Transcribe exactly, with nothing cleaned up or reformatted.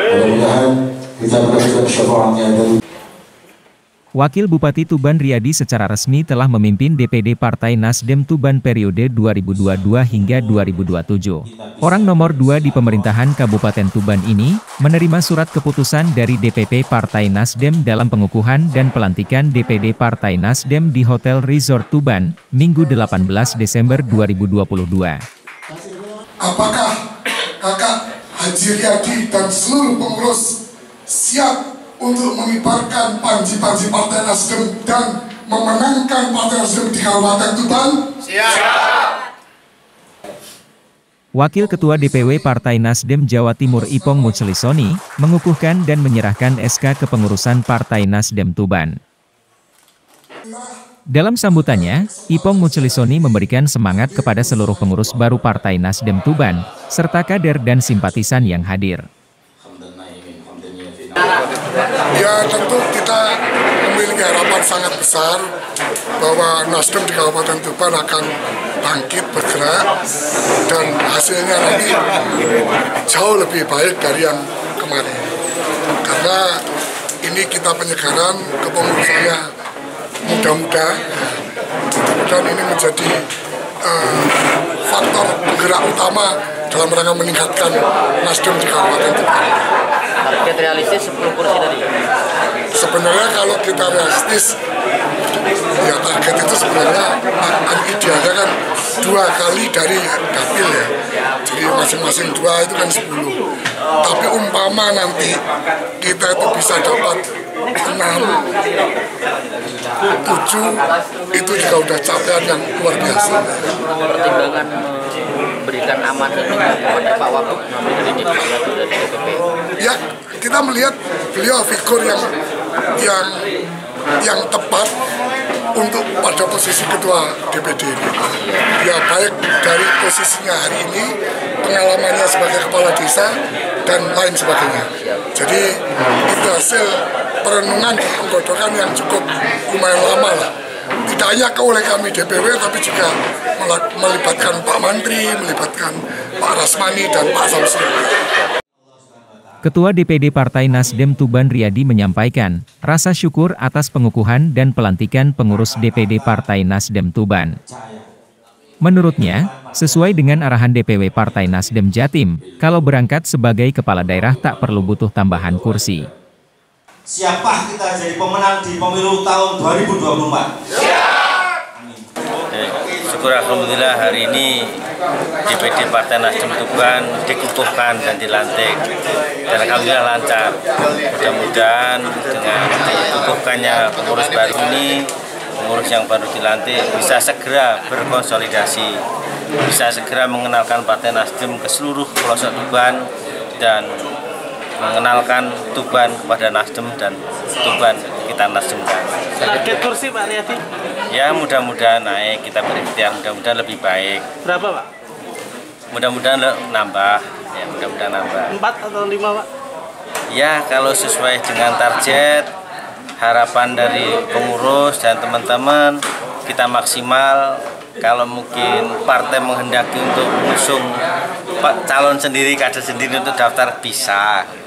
Mudah-mudahan kita mendapatkan syafaatnya dari. Wakil Bupati Tuban Riyadi secara resmi telah memimpin D P D Partai Nasdem Tuban periode dua ribu dua puluh dua hingga dua ribu dua puluh tujuh. Orang nomor dua di pemerintahan Kabupaten Tuban ini menerima surat keputusan dari D P P Partai Nasdem dalam pengukuhan dan pelantikan D P D Partai Nasdem di Hotel Resort Tuban, Minggu delapan belas Desember dua ribu dua puluh dua. Apakah Kakak Haji Riyadi dan seluruh pengurus siap untuk mengibarkan panji-panji Partai Nasdem dan memenangkan Partai Nasdem di Kabupaten Tuban? Siap! Wakil Ketua D P W Partai Nasdem Jawa Timur Ipong Muchlissoni mengukuhkan dan menyerahkan S K kepengurusan Partai Nasdem Tuban. Dalam sambutannya, Ipong Muchlissoni memberikan semangat kepada seluruh pengurus baru Partai Nasdem Tuban, serta kader dan simpatisan yang hadir. Ya, tentu kita memiliki harapan sangat besar bahwa Nasdem di Kabupaten Tuban akan bangkit, bergerak, dan hasilnya nanti jauh lebih baik dari yang kemarin. Karena ini kita penyegaran kepengurusannya muda-muda, dan ini menjadi uh, faktor penggerak utama dalam rangka meningkatkan Nasdem di Kabupaten Tuban. Target realistis sepuluh kursi tadi. Sebenarnya kalau kita realistis, ya target itu sebenarnya idealnya kan dua kali dari dapil ya. Jadi masing-masing dua itu kan sepuluh. Tapi umpama nanti kita itu bisa dapat enam, tujuh, itu juga udah capaian yang luar biasa. Pertimbangan memberikan amanat kepada Pak Wagub dari D P P. Ya, kita melihat beliau figur yang yang yang tepat untuk pada posisi ketua D P D ini. Ya, baik dari posisinya hari ini, pengalamannya sebagai kepala desa dan lain sebagainya. Jadi itu hasil perenungan dan penggodokan yang cukup lumayan lama lah. Tidak hanya oleh kami D P W, tapi juga melibatkan Pak Menteri, melibatkan Pak Rasmani dan Pak Samsul. Ketua D P D Partai Nasdem Tuban Riyadi menyampaikan rasa syukur atas pengukuhan dan pelantikan pengurus D P D Partai Nasdem Tuban. Menurutnya, sesuai dengan arahan D P W Partai Nasdem Jatim, kalau berangkat sebagai kepala daerah tak perlu butuh tambahan kursi. Siapa kita jadi pemenang di pemilu tahun dua ribu dua puluh empat? Siap! Syukur alhamdulillah hari ini D P D Partai Nasdem Tuban dikukuhkan dan dilantik, dan alhamdulillah lancar. Mudah-mudahan dengan dikukuhkannya pengurus baru ini, pengurus yang baru dilantik bisa segera berkonsolidasi, bisa segera mengenalkan Partai Nasdem ke seluruh pelosok Tuban dan mengenalkan Tuban kepada Nasdem dan Tuban kita Nasdemkan. Target kursi Pak Riyadi? Ya, mudah-mudahan naik, kita berikhtiar, mudah-mudahan lebih baik. Berapa Pak? Mudah-mudahan nambah, ya mudah-mudahan nambah. Empat atau lima Pak? Ya, kalau sesuai dengan target, harapan dari pengurus dan teman-teman, kita maksimal. Kalau mungkin partai menghendaki untuk mengusung calon sendiri, kader sendiri untuk daftar, bisa.